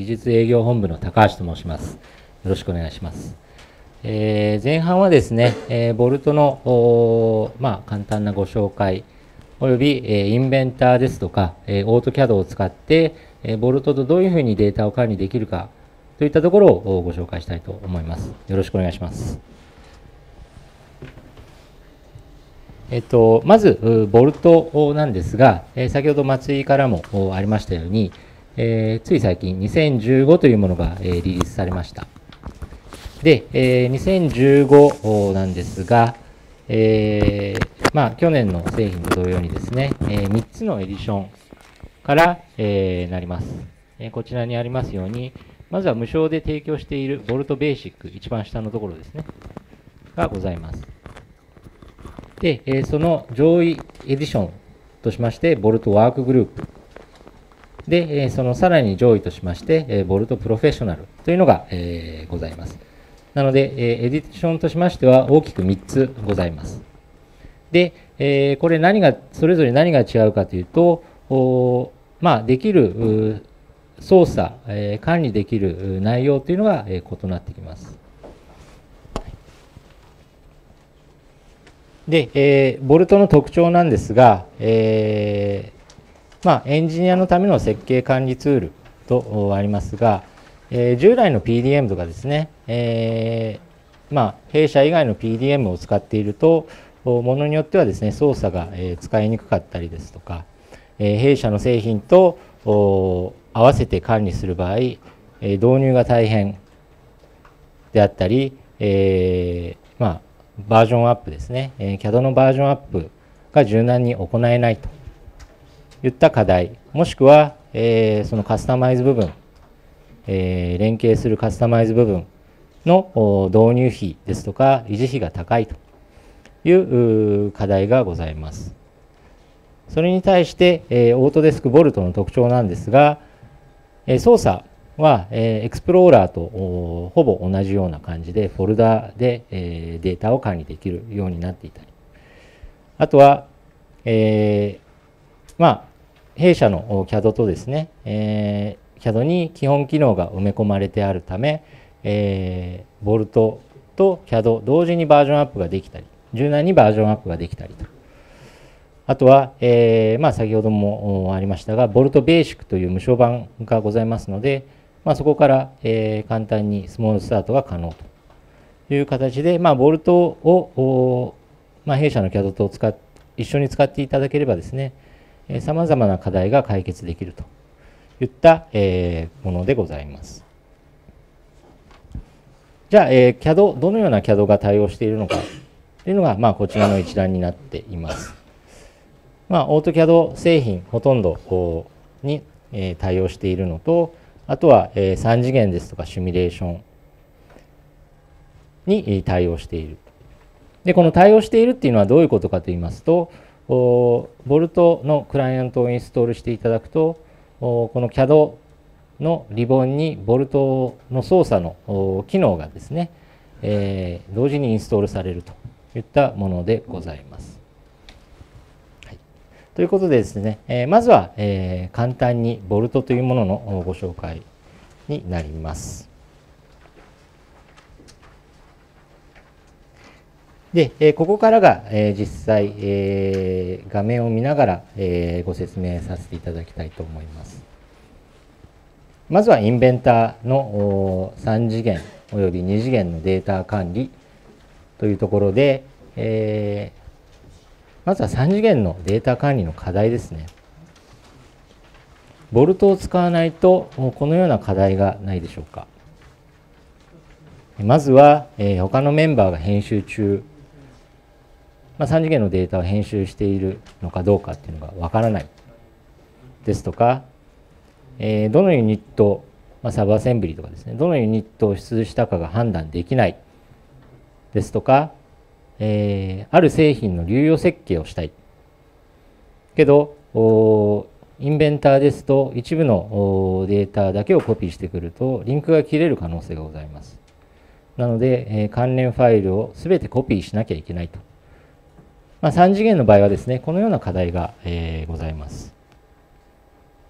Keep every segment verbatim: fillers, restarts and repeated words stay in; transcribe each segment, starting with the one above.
技術営業本部の高橋と申します。よろしくお願いします。えー、前半はですね、えー、ボルトの、まあ、簡単なご紹介、および、えー、インベンターですとか、えー、オートキャドを使って、えー、ボルトとどういうふうにデータを管理できるかといったところをご紹介したいと思います。よろしくお願いします。えっと、まず、ボルトなんですが、えー、先ほど松井からもありましたように、えー、つい最近にせんじゅうごというものが、えー、リリースされました。で、えー、にせんじゅうごなんですが、えーまあ、去年の製品と同様にですね、えー、みっつのエディションから、えー、なります、えー。こちらにありますように、まずは無償で提供しているボルトベーシック、一番下のところですね、がございます。で、えー、その上位エディションとしまして、ボルトワークグループ。で、そのさらに上位としまして、ボルトプロフェッショナルというのがございます。なので、エディションとしましては大きくみっつございます。で、これ何が、それぞれ何が違うかというと、まあ、できる操作、管理できる内容というのが異なってきます。で、ボルトの特徴なんですが、えーまあ、エンジニアのための設計管理ツールとありますが、えー、従来の ピーディーエム とかですね、えーまあ、弊社以外の ピーディーエム を使っていると、ものによってはですね、操作が使いにくかったりですとか、えー、弊社の製品と合わせて管理する場合、導入が大変であったり、えーまあ、バージョンアップですね、キャド のバージョンアップが柔軟に行えないと。いった課題、もしくは、えー、そのカスタマイズ部分、えー、連携するカスタマイズ部分の導入費ですとか維持費が高いという課題がございます。それに対して、えー、オートデスクボルトの特徴なんですが、えー、操作は、えー、エクスプローラーとほぼ同じような感じでフォルダで、えー、データを管理できるようになっていたり、あとは、えーまあ弊社の キャド とですね、えー、キャド に基本機能が埋め込まれてあるため、えー、ボルトと キャド 同時にバージョンアップができたり、柔軟にバージョンアップができたりと。あとは、えーまあ、先ほどもありましたが、ボルトベーシックという無償版がございますので、まあ、そこから、えー、簡単にスモールスタートが可能という形で、まあ、ボルトを、まあ、弊社の キャド と使っ一緒に使っていただければですね、さまざまな課題が解決できるといったものでございます。じゃあ、キャド、どのような キャド が対応しているのかというのが、まあ、こちらの一覧になっています。まあ、オート キャド 製品ほとんどに対応しているのと、あとはさん次元ですとかシミュレーションに対応している。で、この対応しているっていうのはどういうことかといいますと、ボルトのクライアントをインストールしていただくと、この キャド のリボンにボルトの操作の機能がですね、えー、同時にインストールされるといったものでございます。はい、ということでですね、えー、まずは、えー、簡単にボルトというもののご紹介になります。で、ここからが実際画面を見ながらご説明させていただきたいと思います。まずはインベンターのさん次元およびに次元のデータ管理というところで、まずはさん次元のデータ管理の課題ですね。ボルトを使わないとこのような課題がないでしょうか。まずは他のメンバーが編集中、まあ、さん次元のデータを編集しているのかどうかっていうのがわからないですとか、えー、どのユニット、まあ、サブアセンブリとかですね、どのユニットを出力したかが判断できないですとか、えー、ある製品の流用設計をしたいけどインベンターですと一部のデータだけをコピーしてくるとリンクが切れる可能性がございます。なので、えー、関連ファイルをすべてコピーしなきゃいけないと。まあ、さん次元の場合はですね、このような課題が、えー、ございます。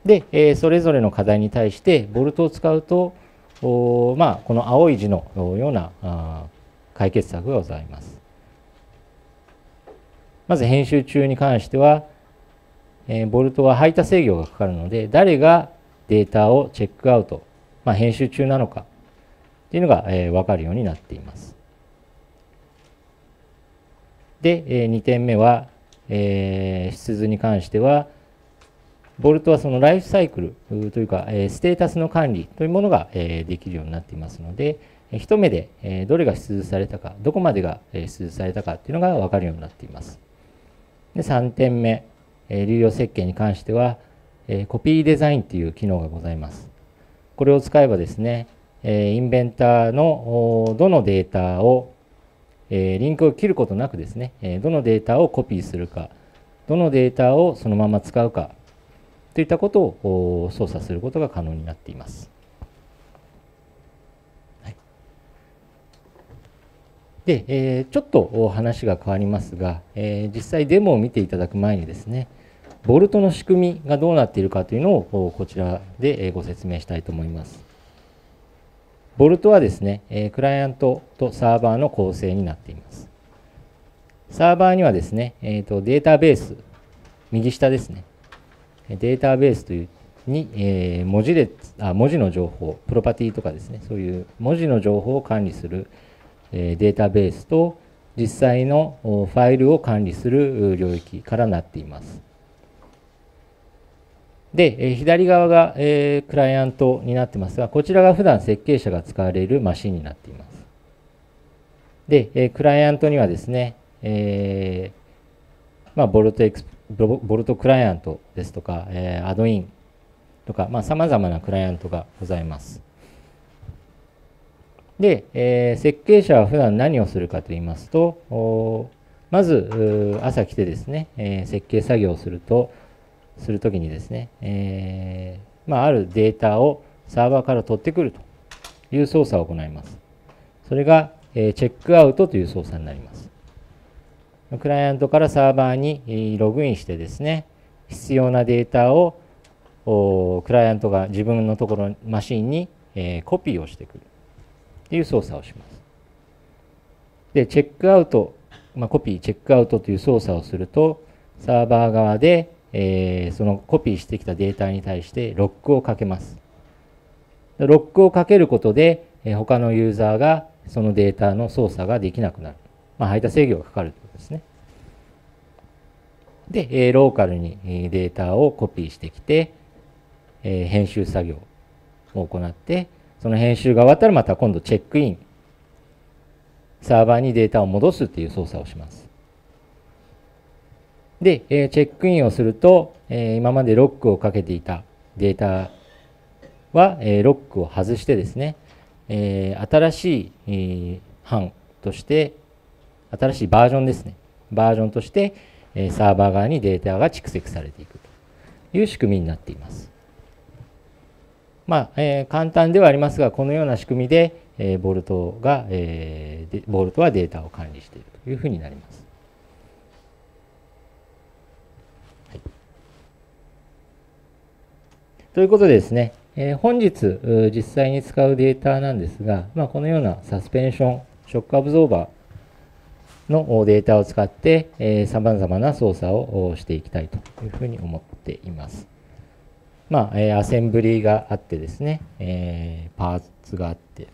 で、えー、それぞれの課題に対してボルトを使うと、おまあ、この青い字のようなあ解決策がございます。まず編集中に関しては、えー、ボルトは排他制御がかかるので、誰がデータをチェックアウト、まあ、編集中なのかというのが、えー、分かるようになっています。で、えー、にてんめは、えー、出図に関しては、ボルトはそのライフサイクルというかステータスの管理というものができるようになっていますので、一目でどれが出図されたか、どこまでが出図されたかというのが分かるようになっています。でさんてんめ、流用設計に関してはコピーデザインという機能がございます。これを使えばですね、インベンターのどのデータをリンクを切ることなくですね、どのデータをコピーするか、どのデータをそのまま使うか、といったことを操作することが可能になっています。はい、で、えー、ちょっと話が変わりますが、えー、実際デモを見ていただく前にですね、ボルトの仕組みがどうなっているかというのをこちらでご説明したいと思います。ボルトはですね、クライアントとサーバーの構成になっています。サーバーにはですね、えーと、データベース、右下ですね。データベースというに文字列、あ、文字の情報、プロパティとかですね、そういう文字の情報を管理するデータベースと実際のファイルを管理する領域からなっています。で、左側がクライアントになってますが、こちらが普段設計者が使われるマシンになっています。で、クライアントにはですね、えーまあ、ボルトエクスプボルトクライアントですとか、えー、アドインとか、まあ、さまざまなクライアントがございます。で、えー、設計者は普段何をするかといいますと、まず朝来てですね、えー、設計作業をするとするときにですね、えーまあ、あるデータをサーバーから取ってくるという操作を行います。それが、えー、チェックアウトという操作になります。クライアントからサーバーにログインしてですね、必要なデータをクライアントが自分のところマシンにコピーをしてくるという操作をします。で、チェックアウト、まあ、コピー、チェックアウトという操作をすると、サーバー側で、えー、そのコピーしてきたデータに対してロックをかけます。ロックをかけることで、他のユーザーがそのデータの操作ができなくなる。まあ、排他制御がかかるということですね。で、ローカルにデータをコピーしてきて、編集作業を行って、その編集が終わったらまた今度チェックイン、サーバーにデータを戻すという操作をします。で、チェックインをすると、今までロックをかけていたデータはロックを外してですね、新しい版として、新しいバージョンですね。バージョンとしてサーバー側にデータが蓄積されていくという仕組みになっています。まあ、えー、簡単ではありますが、このような仕組みで、えー、ボルトが、えー、ボルトはデータを管理しているというふうになります。はい、ということでですね、えー、本日実際に使うデータなんですが、まあ、このようなサスペンション、ショックアブゾーバー、のデータを使ってさまざまな操作をしていきたいというふうに思っています。まあ、アセンブリーがあってですね、パーツがあって、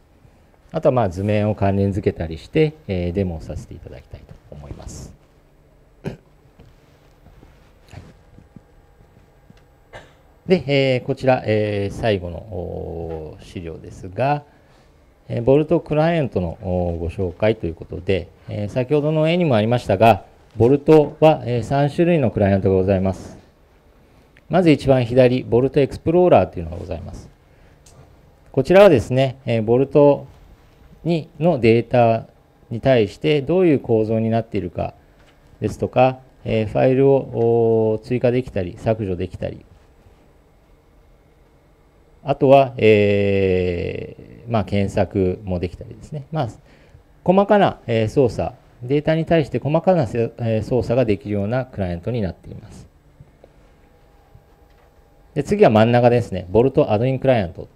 あとはまあ図面を関連付けたりしてデモをさせていただきたいと思います。で、こちら最後の資料ですが、ボルトクライアントのご紹介ということで、先ほどの絵にもありましたが、ボルトはさん種類のクライアントがございます。まず一番左、ボルトエクスプローラーというのがございます。こちらはですね、ボルトにのデータに対してどういう構造になっているかですとか、ファイルを追加できたり削除できたり、あとは、えーまあ、検索もできたりですね、まあ、細かな操作、データに対して細かな操作ができるようなクライアントになっています。で次は真ん中ですね。ボルトアドインクライアント。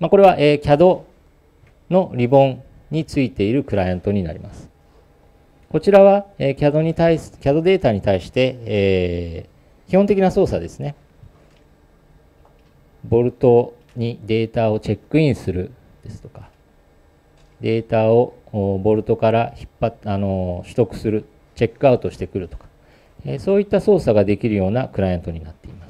まあ、これは キャド のリボンについているクライアントになります。こちらは キャド に対す、キャド データに対して、えー、基本的な操作ですね。ボルトにデータをチェックインするですとか、データをボルトから引っ張っあの取得する、チェックアウトしてくるとか、えー、そういった操作ができるようなクライアントになっています。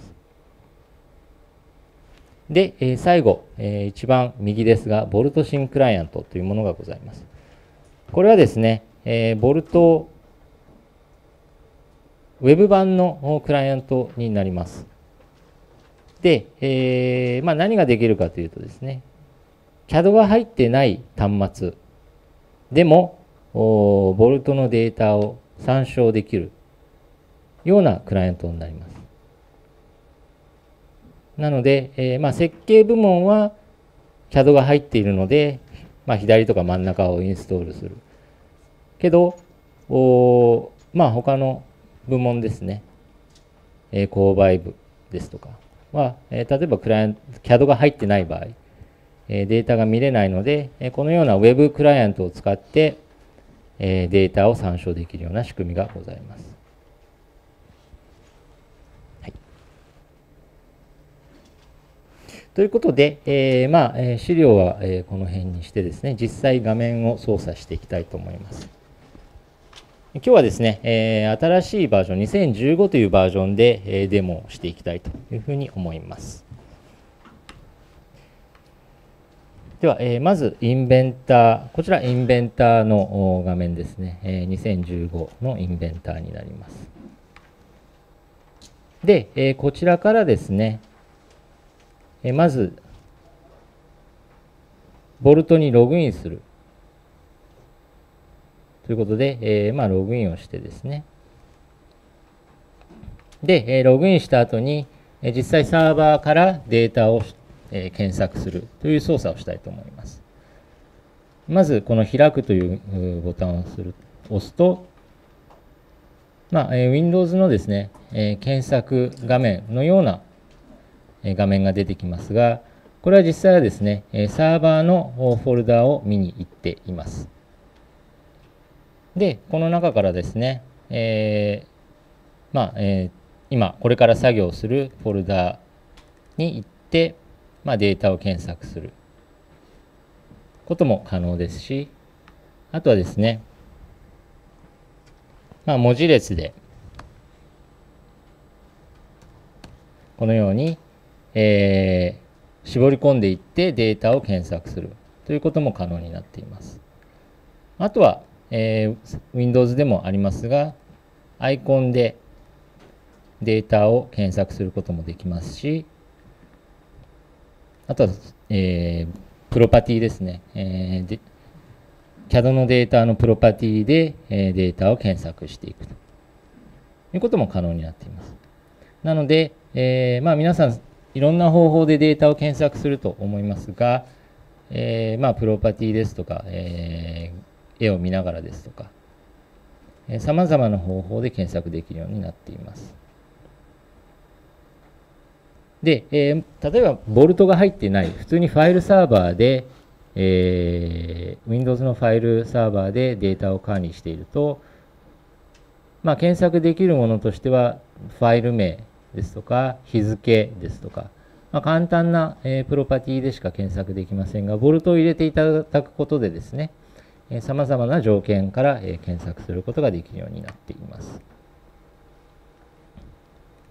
で、最後、一番右ですが、ボルトシンクライアントというものがございます。これはですね、ボルトウェブ版のクライアントになります。で、まあ、何ができるかというとですね、キャド が入ってない端末でも、ボルトのデータを参照できるようなクライアントになります。なので、えーまあ、設計部門は キャド が入っているので、まあ、左とか真ん中をインストールするけど、おまあ、他の部門ですね、えー、購買部ですとかは、えー、例えばクライアント キャド が入ってない場合、えー、データが見れないので、えー、このような ウェブ クライアントを使って、えー、データを参照できるような仕組みがございます。ということで、えーまあ、資料はこの辺にしてですね、実際画面を操作していきたいと思います。今日はですね、えー、新しいバージョン、にせんじゅうごというバージョンでデモをしていきたいというふうに思います。では、えー、まずインベンター、こちらインベンターの画面ですね、えー、にせんじゅうごのインベンターになります。で、えー、こちらからですね、まず、ボルトにログインするということで、えーまあ、ログインをしてですね。で、ログインした後に、実際サーバーからデータを検索するという操作をしたいと思います。まず、この開くというボタンをする押すと、まあ、ウィンドウズ のですね、検索画面のような画面が出てきますが、これは実際はですね、サーバーのフォルダを見に行っています。で、この中からですね、えーまあえー、今これから作業するフォルダに行って、まあ、データを検索することも可能ですし、あとはですね、まあ、文字列でこのようにえー、絞り込んでいってデータを検索するということも可能になっています。あとは、えー、ウィンドウズ でもありますが、アイコンでデータを検索することもできますし、あとは、えー、プロパティですね、えーで。キャド のデータのプロパティで、えー、データを検索していくということも可能になっています。なので、えーまあ、皆さん、いろんな方法でデータを検索すると思いますが、えーまあ、プロパティですとか、えー、絵を見ながらですとか、さまざまな方法で検索できるようになっています。で、えー、例えばボルトが入ってない、普通にファイルサーバーで、えー、ウィンドウズ のファイルサーバーでデータを管理していると、まあ、検索できるものとしては、ファイル名、ですとか日付ですとか、まあ、簡単な、えー、プロパティでしか検索できませんが、ボルトを入れていただくことでですね、さまざまな条件から、えー、検索することができるようになっています。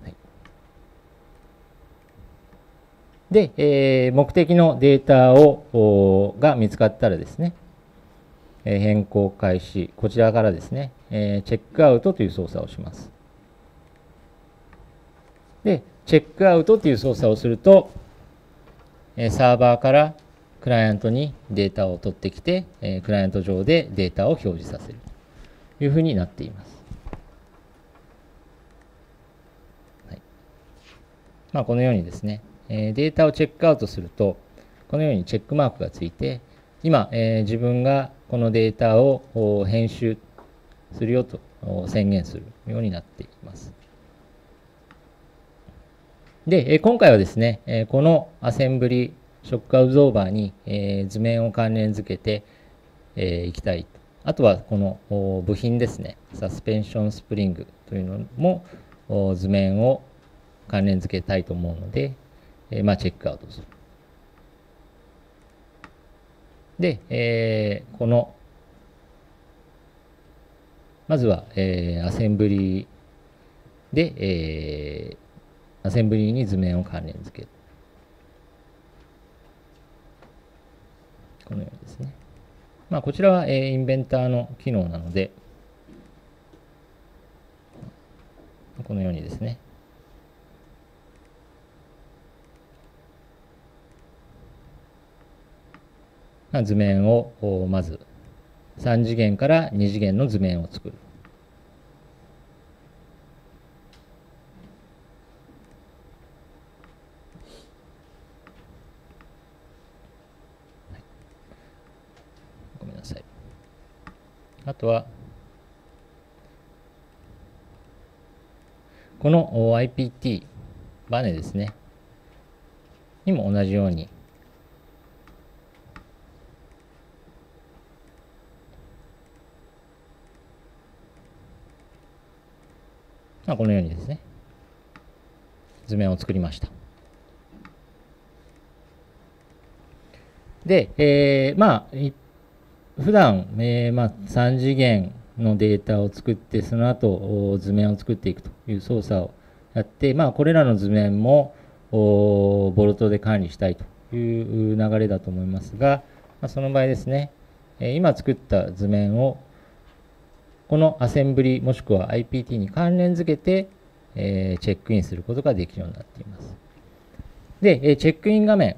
はい、で、えー、目的のデータをが見つかったらですね、えー、変更開始、こちらからですね、えー、チェックアウトという操作をします。で、チェックアウトという操作をすると、サーバーからクライアントにデータを取ってきて、クライアント上でデータを表示させるというふうになっています。はい、まあ、このようにですね、データをチェックアウトすると、このようにチェックマークがついて、今、自分がこのデータを編集するよと宣言するようになっています。で、今回はですね、このアセンブリショックアブゾーバーに図面を関連づけていきたい。あとはこの部品ですね、サスペンションスプリングというのも図面を関連づけたいと思うので、まあ、チェックアウトする。で、えー、このまずは、えー、アセンブリで、えー、アセンブリに図面を関連づける。このようにですね。まあ、こちらは、えー、インベンターの機能なので、このようにですね。図面をまずさん次元からに次元の図面を作る。ごめんなさい。あとはこの アイピーティー バネですねにも同じようにこのようにですね、図面を作りました。で、えー、まあ、普段、えー、まあ、さん次元のデータを作って、その後、図面を作っていくという操作をやって、まあ、これらの図面も、ボルトで管理したいという流れだと思いますが、まあ、その場合ですね、今作った図面を、このアセンブリもしくは アイピーティー に関連づけて、えー、チェックインすることができるようになっています。で、えー、チェックイン画面、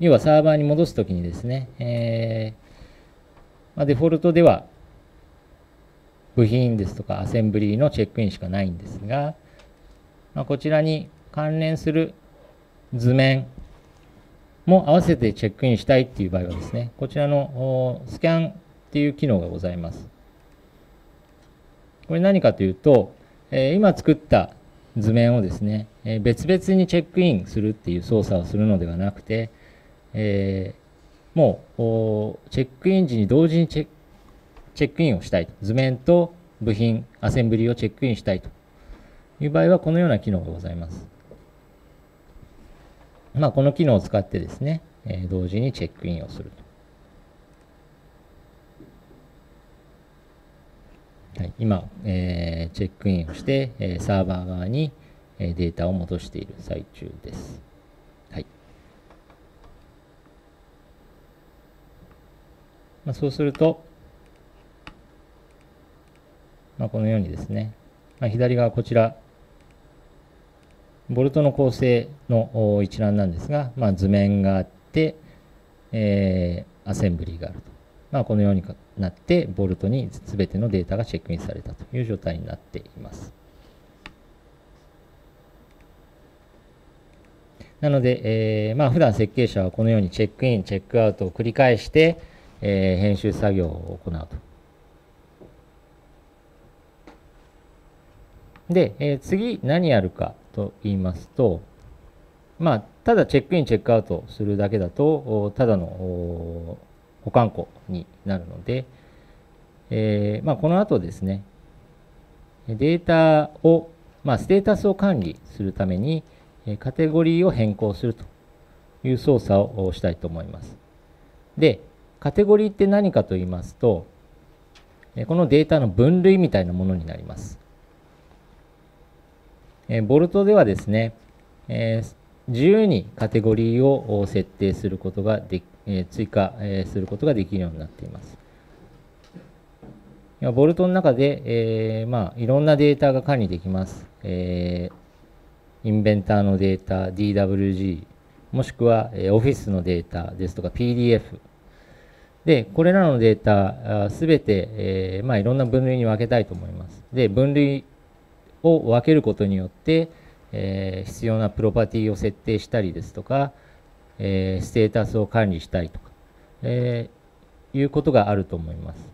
要はサーバーに戻すときにですね、えーまあ、デフォルトでは部品ですとかアセンブリのチェックインしかないんですが、まあ、こちらに関連する図面も合わせてチェックインしたいっていう場合はですね、こちらのスキャンっていう機能がございます。これ何かというと、今作った図面をですね、別々にチェックインするっていう操作をするのではなくて、もうチェックイン時に同時にチェックインをしたい。図面と部品、アセンブリをチェックインしたいという場合は、このような機能がございます。まあ、この機能を使ってですね、同時にチェックインをすると。はい、今、えー、チェックインをして、えー、サーバー側に、えー、データを戻している最中です。はい。まあ、そうすると、まあ、このようにですね、まあ、左側こちら、ボルトの構成の一覧なんですが、まあ、図面があって、えー、アセンブリーがあると。まあ、このようになって、ボルトにすべてのデータがチェックインされたという状態になっています。なので、えー、まあ普段設計者はこのようにチェックイン、チェックアウトを繰り返して、えー、編集作業を行うと。で、えー、次何やるかと言いますと、まあ、ただチェックイン、チェックアウトするだけだと、ただの保管庫になるので、えーまあ、この後ですね、データを、まあ、ステータスを管理するために、カテゴリーを変更するという操作をしたいと思います。で、カテゴリーって何かと言いますと、このデータの分類みたいなものになります。ボルトではですね、自由にカテゴリーを設定することができ、追加することができるようになっています。ボルトの中で、えーまあ、いろんなデータが管理できます。えー、インベンターのデータ、ディーダブリュージー、もしくはオフィスのデータですとか ピーディーエフ。で、これらのデータすべて、えーまあ、いろんな分類に分けたいと思います。で、分類を分けることによって、えー、必要なプロパティを設定したりですとか、えー、ステータスを管理したいとか、えー、いうことがあると思います。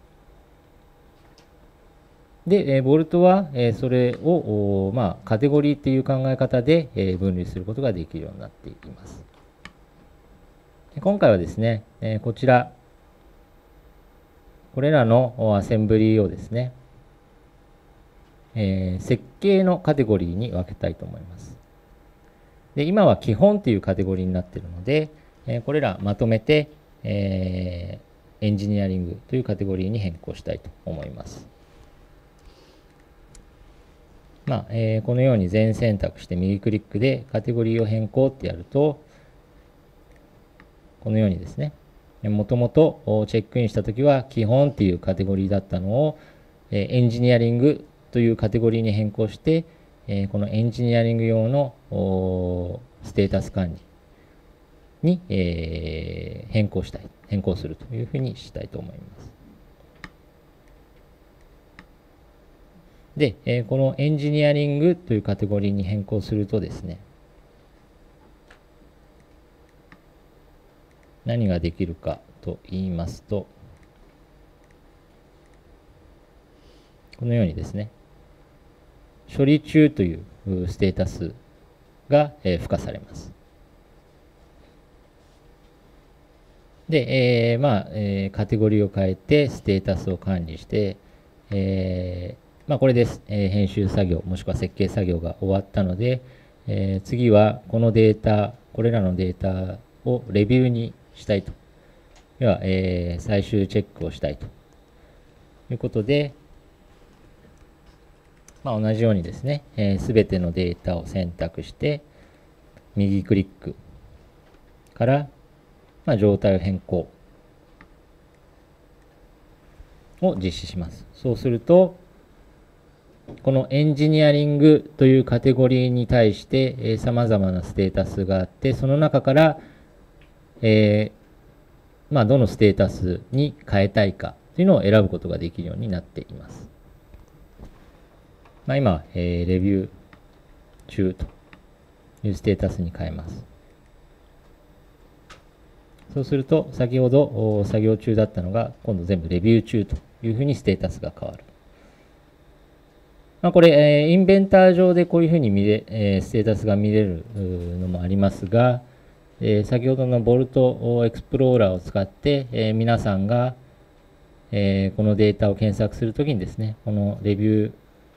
で、ボルトはそれを、まあ、カテゴリーという考え方で分類することができるようになっています。今回はですね、こちら、これらのアセンブリーをですね、設計のカテゴリーに分けたいと思います。で、今は基本というカテゴリーになっているので、これらまとめてエンジニアリングというカテゴリーに変更したいと思います。まあえー、このように全選択して右クリックでカテゴリーを変更ってやると、このようにですね、もともとチェックインしたときは基本っていうカテゴリーだったのをエンジニアリングというカテゴリーに変更して、このエンジニアリング用のステータス管理に変更したい、変更するというふうにしたいと思います。で、このエンジニアリングというカテゴリーに変更するとですね、何ができるかと言いますと、このようにですね、処理中というステータスが付加されます。で、えー、まあ、えー、カテゴリーを変えてステータスを管理して、えーまあ、これです。編集作業もしくは設計作業が終わったので、えー、次はこのデータ、これらのデータをレビューにしたいと。要は、えー、最終チェックをしたいということで、まあ、同じようにですね、すべてのデータを選択して、右クリックから、まあ、状態を変更を実施します。そうすると、このエンジニアリングというカテゴリーに対してさまざまなステータスがあって、その中から、えーまあ、どのステータスに変えたいかというのを選ぶことができるようになっています。まあ、今、えー、レビュー中というステータスに変えます。そうすると先ほど作業中だったのが今度全部レビュー中というふうにステータスが変わる。まあ、これ、インベンター上でこういうふうに見れ、ステータスが見れるのもありますが、先ほどのボルトエクスプローラーを使って、皆さんがこのデータを検索するときにですね、このレビュー、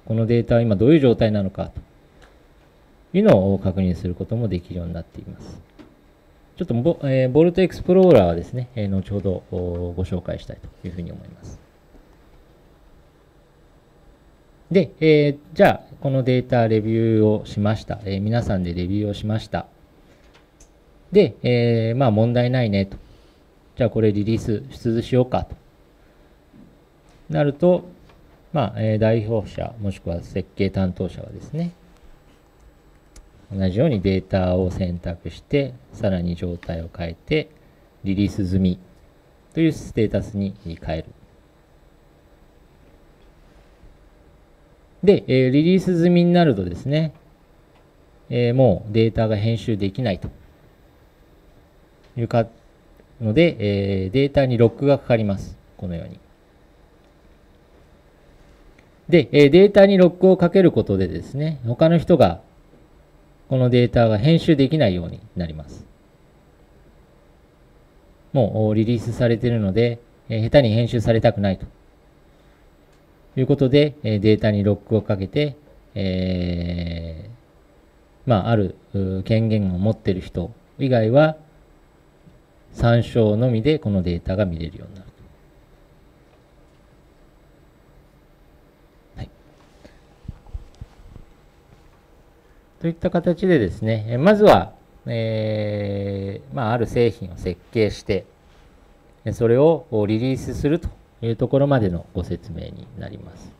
このデータは今どういう状態なのかというのを確認することもできるようになっています。ちょっとボ、ボルトエクスプローラーはですね、後ほどご紹介したいというふうに思います。で、えー、じゃあ、このデータレビューをしました。えー、皆さんでレビューをしました。で、えー、まあ問題ないねと。じゃあ、これリリース、出図しようかと。なると、まあ、えー、代表者、もしくは設計担当者はですね、同じようにデータを選択して、さらに状態を変えて、リリース済みというステータスに変える。で、リリース済みになるとですね、もうデータが編集できないというかので、データにロックがかかります。このように。で、データにロックをかけることでですね、他の人がこのデータが編集できないようになります。もうリリースされているので、下手に編集されたくないと。ということで、データにロックをかけて、えー、まあ、ある権限を持っている人以外は、参照のみでこのデータが見れるようになる。はい。といった形でですね、まずは、えー、まあ、ある製品を設計して、それをリリースすると。いうところまでのご説明になります。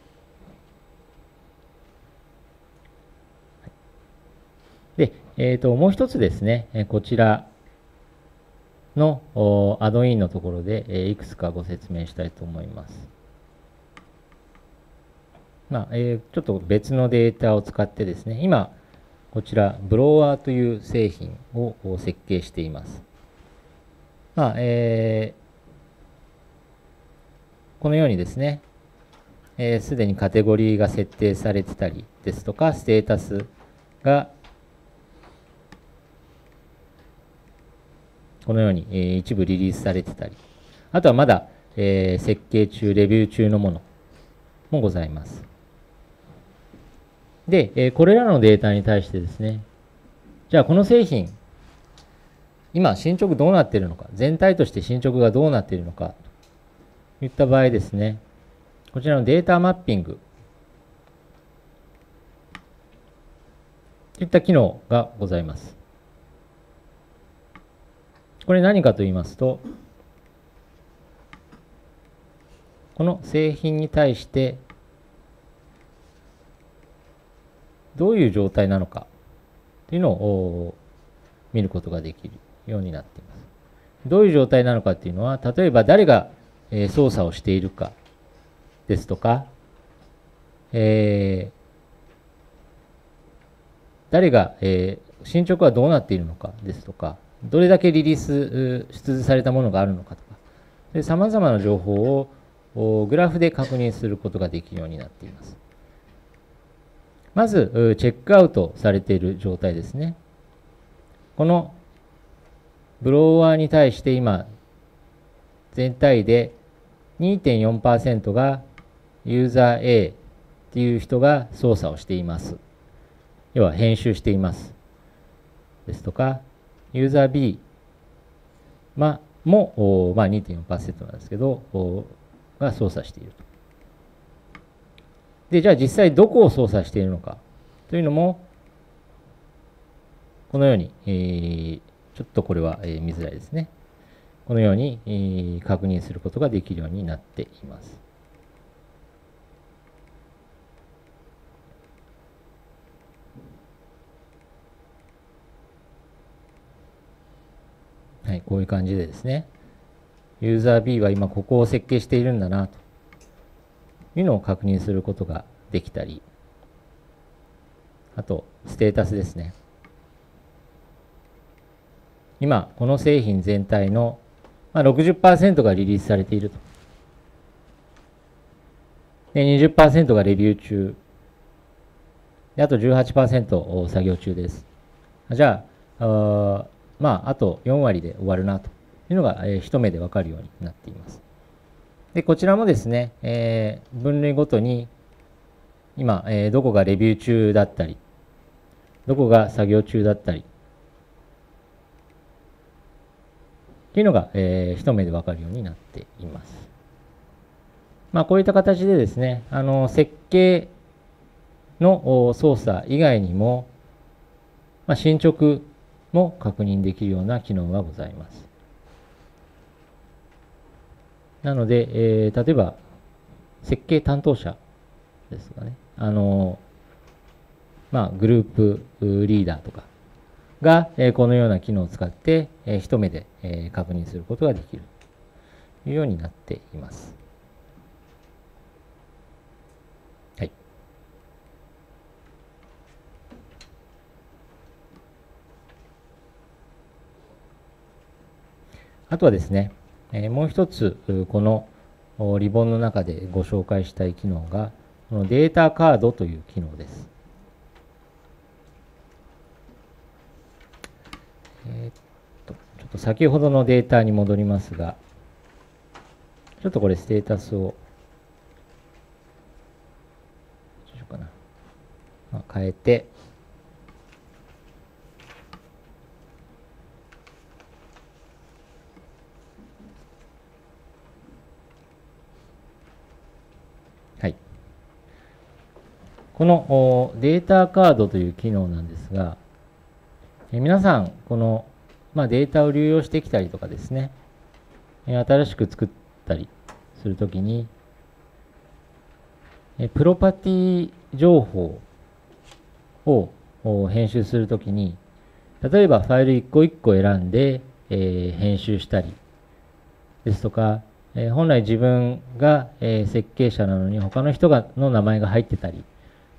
で、えーと、もう一つですね、こちらのアドインのところでいくつかご説明したいと思います。まあ、えー、ちょっと別のデータを使ってですね、今こちらブロワーという製品を設計しています。まあ、えーこのようにですね、えー、すでにカテゴリーが設定されてたりですとか、ステータスがこのように、えー、一部リリースされてたり、あとはまだ、えー、設計中、レビュー中のものもございます。で、えー、これらのデータに対してですね、じゃあこの製品、今進捗どうなっているのか、全体として進捗がどうなっているのかといった場合ですね、こちらのデータマッピングといった機能がございます。これ何かと言いますと、この製品に対してどういう状態なのかというのを見ることができるようになっています。どういう状態なのかというのは、例えば誰が操作をしているかですとか、えー、誰が、えー、進捗はどうなっているのかですとか、どれだけリリース出自されたものがあるのかとか、さまざまな情報をグラフで確認することができるようになっています。まずチェックアウトされている状態ですね。このブロワーに対して今全体で にてんよんパーセント がユーザー A っていう人が操作をしています。要は編集しています。ですとか、ユーザー B も にてんよんパーセント なんですけど、が操作していると。で、じゃあ実際どこを操作しているのかというのも、このように、えー、ちょっとこれは見づらいですね。このように、えー、確認することができるようになっています。はい、こういう感じでですね、ユーザー B は今ここを設計しているんだなというのを確認することができたり、あとステータスですね。今この製品全体の ろくじゅっパーセント がリリースされていると。で にじゅっパーセント がレビュー中。であと じゅうはちパーセント 作業中です。じゃあ、あまああとよんわりで終わるなというのが、えー、一目で分かるようになっています。でこちらもですね、えー、分類ごとに今、えー、どこがレビュー中だったり、どこが作業中だったりというのが、えー、一目で分かるようになっています。まあ、こういった形でですね、あの設計の操作以外にも、まあ、進捗も確認できるような機能がございます。なので、えー、例えば設計担当者ですかね、あのまあ、グループリーダーとかが、えー、このような機能を使って、えー、一目で、えー、確認することができるというようになっています。はい。あとはですね、えー、もう一つこのリボンの中でご紹介したい機能が、このデータカードという機能です。えっとちょっと先ほどのデータに戻りますが、ちょっとこれステータスをどうしようかな、まあ、変えて、はい、このデータカードという機能なんですが、皆さん、この、まあ、データを流用してきたりとかですね、新しく作ったりするときに、プロパティ情報を編集するときに、例えばファイル一個一個選んで、えー、編集したりですとか、えー、本来自分が、えー、設計者なのに他の人がの名前が入ってたり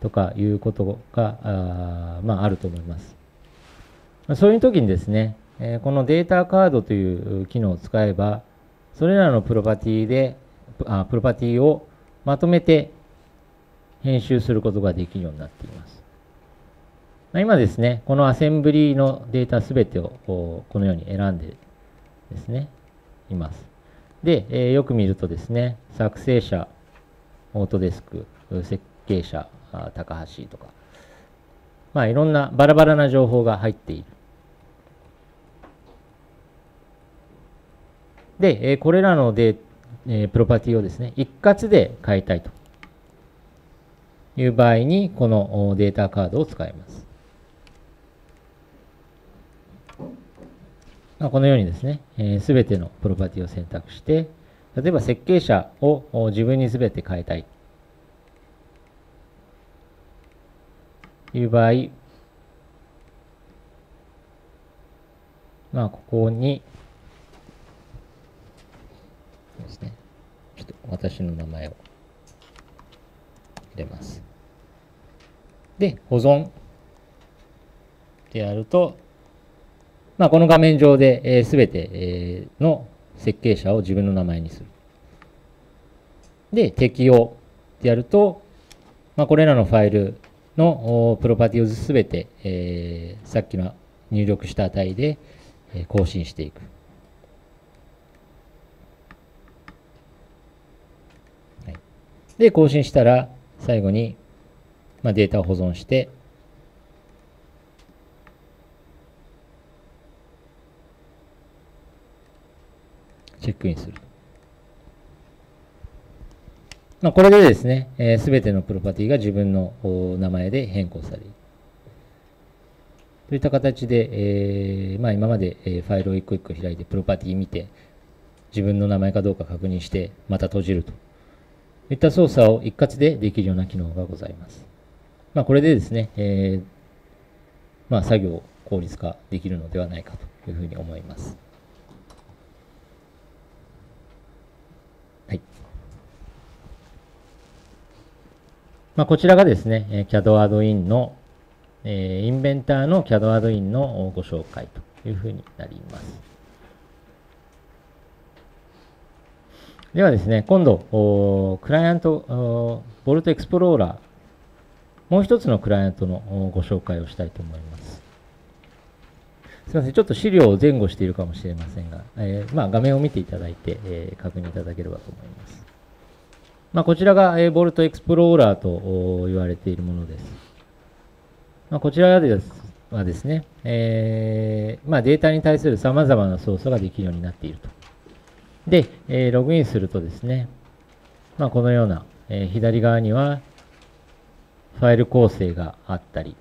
とかいうことが あ,、まあ、あると思います。そういう時にですね、このデータカードという機能を使えば、それらのプロパティで、あ、プロパティをまとめて編集することができるようになっています。今ですね、このアセンブリのデータすべてをこのように選んでですね、います。で、よく見るとですね、作成者、オートデスク、設計者、高橋とか、まあいろんなバラバラな情報が入っている。で、これらのデプロパティをですね、一括で変えたいという場合に、このデータカードを使います。このようにですね、すべてのプロパティを選択して、例えば設計者を自分にすべて変えたいという場合、まあ、ここにですね、ちょっと私の名前を入れます。で、保存でやると、まあ、この画面上で、すべての設計者を自分の名前にする。で、適用でやると、まあ、これらのファイルのプロパティをすべて、えー、さっきの入力した値で更新していく。はい、で、更新したら、最後に、まあ、データを保存して、チェックインする。まあ、これでですね、すべてのプロパティが自分の名前で変更される。といった形で、えーまあ、今までファイルを一個一個開いて、プロパティ見て、自分の名前かどうか確認して、また閉じるといった操作を一括でできるような機能がございます。まあ、これでですね、えーまあ、作業を効率化できるのではないかというふうに思います。はい。まあ、こちらがですね、キャド アドインの、えー、インベンターの キャド アドインのご紹介というふうになります。ではですね、今度、クライアント、ボルトエクスプローラー、もう一つのクライアントのご紹介をしたいと思います。すみません、ちょっと資料を前後しているかもしれませんが、えーまあ、画面を見ていただいて、えー、確認いただければと思います。まあ、こちらが、えー、ボルトエクスプローラーと言われているものです。まあ、こちらではですね、えーまあ、データに対するさまざまな操作ができるようになっていると。で、えー、ログインするとですね、まあ、このような、えー、左側にはファイル構成があったり、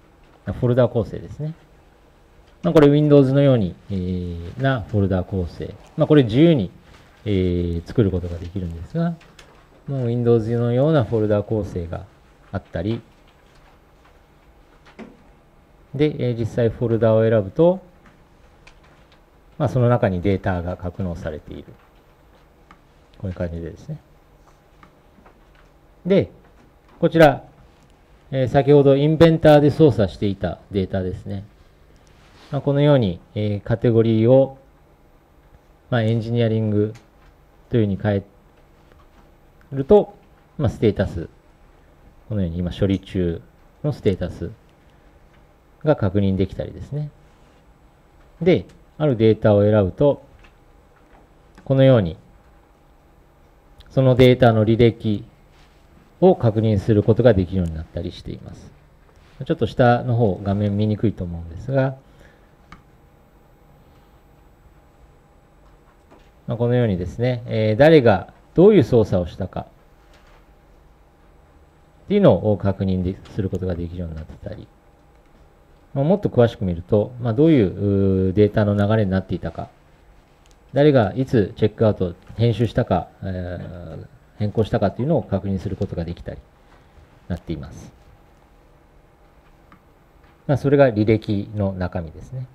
フォルダ構成ですね。まあ、これ ウィンドウズ のように、えー、なフォルダ構成。まあ、これ自由に、えー、作ることができるんですが、まあ、ウィンドウズ のようなフォルダ構成があったり、で、えー、実際フォルダを選ぶと、まあ、その中にデータが格納されている。こういう感じでですね。で、こちら、えー、先ほどインベンターで操作していたデータですね。まあ、このように、えー、カテゴリーを、まあ、エンジニアリングというふうに変えると、まあ、ステータス、このように今処理中のステータスが確認できたりですね。で、あるデータを選ぶと、このように、そのデータの履歴を確認することができるようになったりしています。ちょっと下の方、画面見にくいと思うんですが、まあ、このようにですね、えー、誰がどういう操作をしたかっていうのを確認ですることができるようになってたり、まあ、もっと詳しく見ると、まあ、どういうデータの流れになっていたか、誰がいつチェックアウト、編集したか、えー、変更したかというのを確認することができたりなっています。まあ、それが履歴の中身ですね。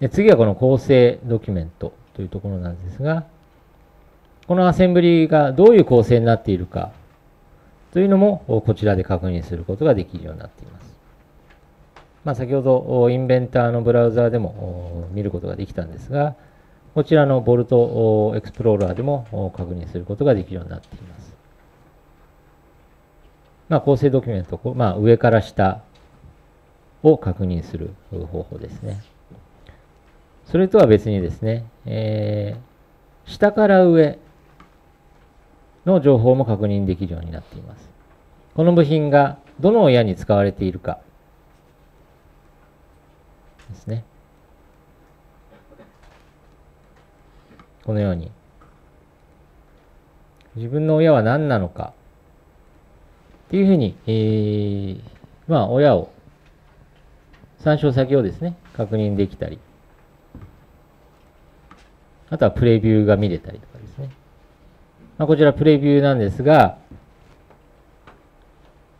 で、次はこの構成ドキュメントというところなんですが、このアセンブリがどういう構成になっているかというのもこちらで確認することができるようになっています。まあ、先ほどインベンターのブラウザーでも見ることができたんですが、こちらのボルトエクスプローラーでも確認することができるようになっています。まあ、構成ドキュメント、まあ、上から下を確認する方法ですね。それとは別にですね、えー、下から上の情報も確認できるようになっています。この部品がどの親に使われているかですね。このように自分の親は何なのかっていうふうに、えー、まあ親を参照先をですね確認できたり、あとはプレビューが見れたりとかですね、まあ、こちらプレビューなんですが、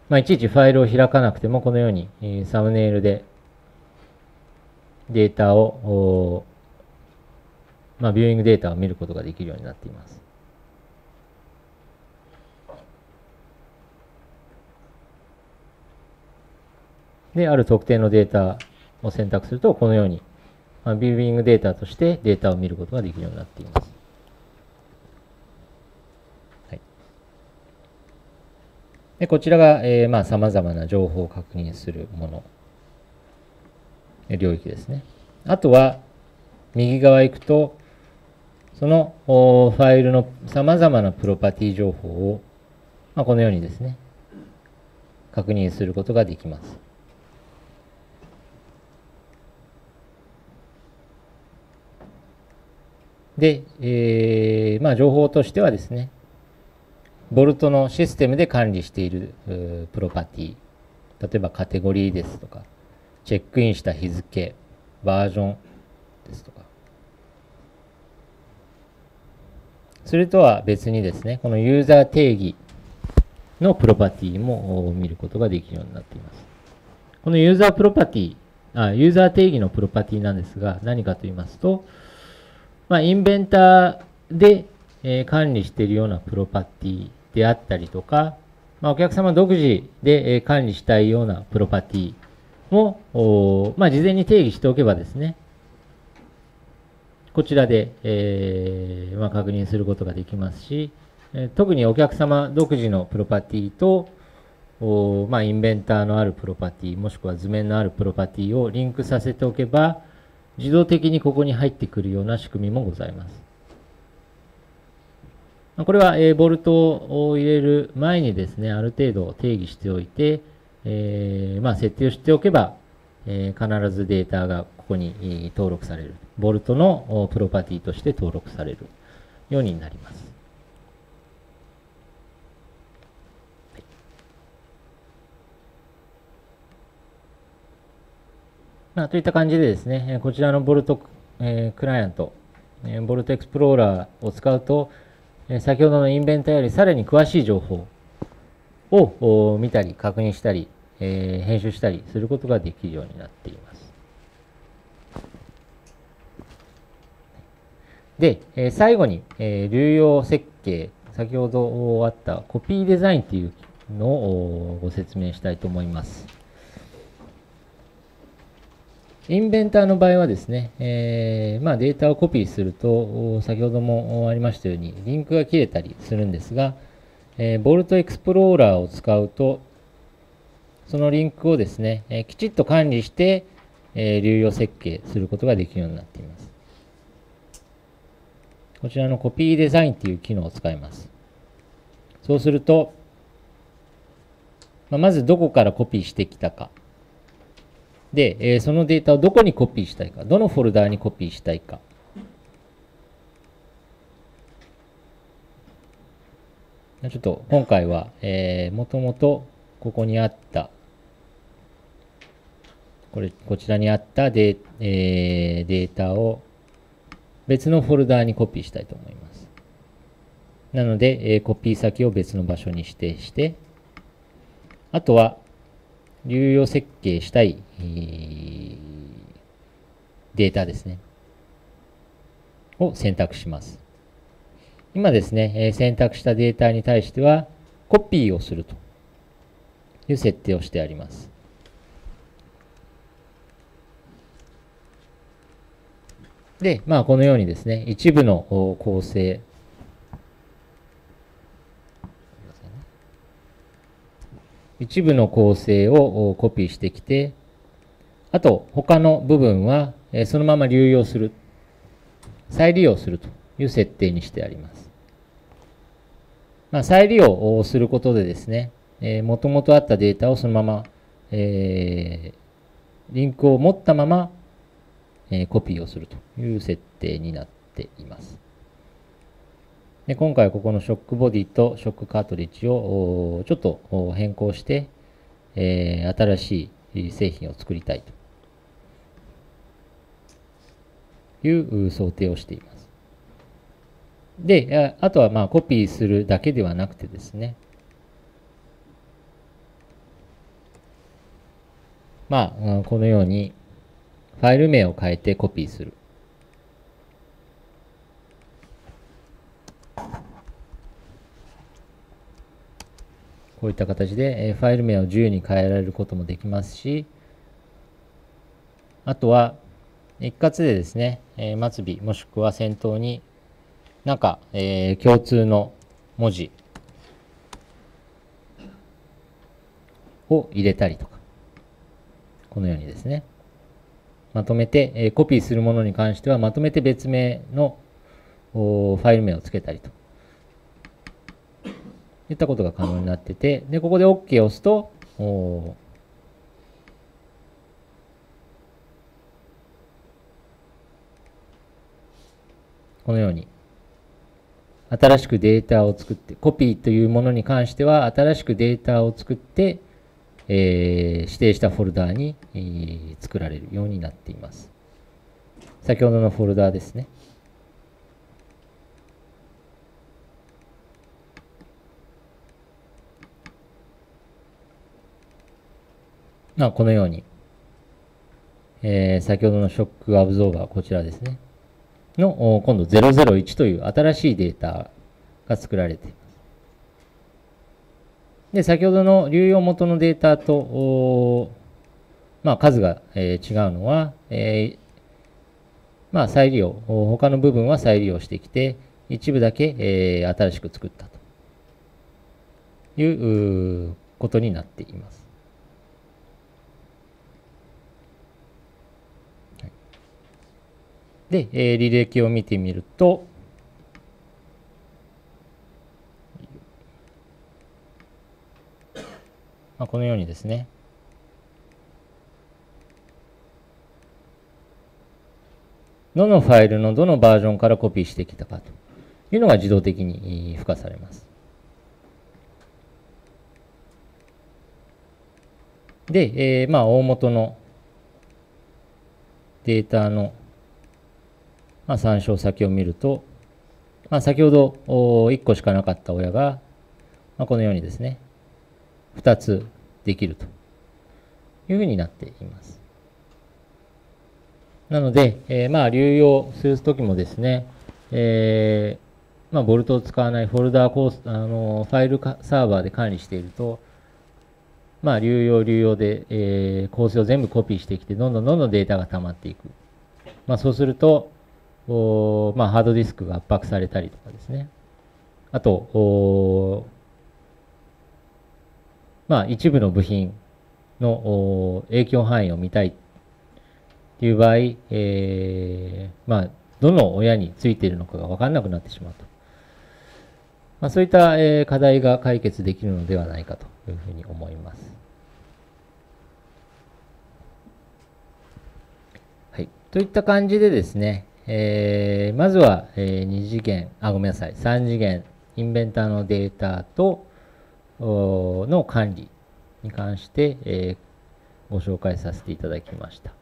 まあ、いちいちファイルを開かなくてもこのようにサムネイルでデータを、まあ、ビューイングデータを見ることができるようになっています。で、ある特定のデータを選択すると、このように、まあ、ビューイングデータとしてデータを見ることができるようになっています。はい、でこちらが、えー、まあ、様々な情報を確認するもの、領域ですね。あとは、右側行くと、そのファイルの様々なプロパティ情報を、まあ、このようにですね、確認することができます。で、えーまあ、情報としてはですね、ボルトのシステムで管理しているプロパティ、例えばカテゴリーですとか、チェックインした日付、バージョンですとか、それとは別にですね、このユーザー定義のプロパティも見ることができるようになっています。このユーザープロパティ、あ、ユーザー定義のプロパティなんですが、何かと言いますと、まあ、インベンターで、えー、管理しているようなプロパティであったりとか、まあ、お客様独自で、えー、管理したいようなプロパティも、まあ、事前に定義しておけばですね、こちらで、えーまあ、確認することができますし、えー、特にお客様独自のプロパティと、まあ、インベンターのあるプロパティ、もしくは図面のあるプロパティをリンクさせておけば、自動的にここに入ってくるような仕組みもございます。これはボルトを入れる前にですね、ある程度定義しておいて、えー、まあ設定をしておけば、えー、必ずデータがここに登録される。ボルトのプロパティとして登録されるようになります。まあ、といった感じでですね、こちらのボルトクライアント、ボルトエクスプローラーを使うと、先ほどのインベンターよりさらに詳しい情報を見たり、確認したり、編集したりすることができるようになっています。で、最後に、流用設計、先ほどあったコピーデザインというのをご説明したいと思います。インベンターの場合はですね、えーまあ、データをコピーすると、先ほどもありましたように、リンクが切れたりするんですが、えー、ボルトエクスプローラーを使うと、そのリンクをですね、えー、きちっと管理して、えー、流用設計することができるようになっています。こちらのコピーデザインという機能を使います。そうすると、まあ、まずどこからコピーしてきたか。で、そのデータをどこにコピーしたいか、どのフォルダーにコピーしたいか。ちょっと今回は、えー、もともとここにあった、これ、こちらにあったデー、えー、データを別のフォルダーにコピーしたいと思います。なので、えー、コピー先を別の場所に指定して、あとは、流用設計したいデータですね。を選択します。今ですね、選択したデータに対してはコピーをするという設定をしてあります。で、まあこのようにですね、一部の構成、一部の構成をコピーしてきて、あと他の部分はそのまま流用する、再利用するという設定にしてあります。まあ、再利用をすることでですね、もともとあったデータをそのまま、えー、リンクを持ったままコピーをするという設定になっています。で今回はここのショックボディとショックカートリッジをちょっと変更して、えー、新しい製品を作りたいという想定をしています。で、あとはまあコピーするだけではなくてですね、まあ、このようにファイル名を変えてコピーする。こういった形でファイル名を自由に変えられることもできますし、あとは一括でですね、末尾もしくは先頭になんか共通の文字を入れたりとか、このようにですね、まとめてコピーするものに関してはまとめて別名のファイル名をつけたりといったことが可能になってて、でここで OK を押すと、このように新しくデータを作って、コピーというものに関しては新しくデータを作って、えー、指定したフォルダーに、えー、作られるようになっています。先ほどのフォルダーですね。まあ、このように、えー、先ほどのショックアブゾーバー、こちらですね、の今度ゼロゼロいちという新しいデータが作られています。で、先ほどの流用元のデータと、まあ、数が、えー、違うのは、えーまあ、再利用、他の部分は再利用してきて、一部だけ、えー、新しく作ったということになっています。で、履歴を見てみると、まあ、このようにですね、どのファイルのどのバージョンからコピーしてきたかというのが自動的に付加されます。で、まあ、大元のデータのまあ参照先を見ると、まあ、先ほどいっこしかなかった親が、まあ、このようにですね、ふたつできるというふうになっています。なので、えー、まあ流用するときもですね、えーまあ、ボルトを使わないフォルダーコース、あのファイルサーバーで管理していると、まあ、流用流用で、えー、構成を全部コピーしてきて、どんどんどんどんデータが溜まっていく。まあ、そうすると、まあ、ハードディスクが圧迫されたりとかですね、あと、まあ、一部の部品の影響範囲を見たいという場合、えーまあ、どの親についているのかが分からなくなってしまうと、まあ、そういった課題が解決できるのではないかというふうに思います。はい、といった感じでですね、えー、まずは2次元、あ、ごめんなさい、さん次元、インベンターのデータとの管理に関して、えー、ご紹介させていただきました。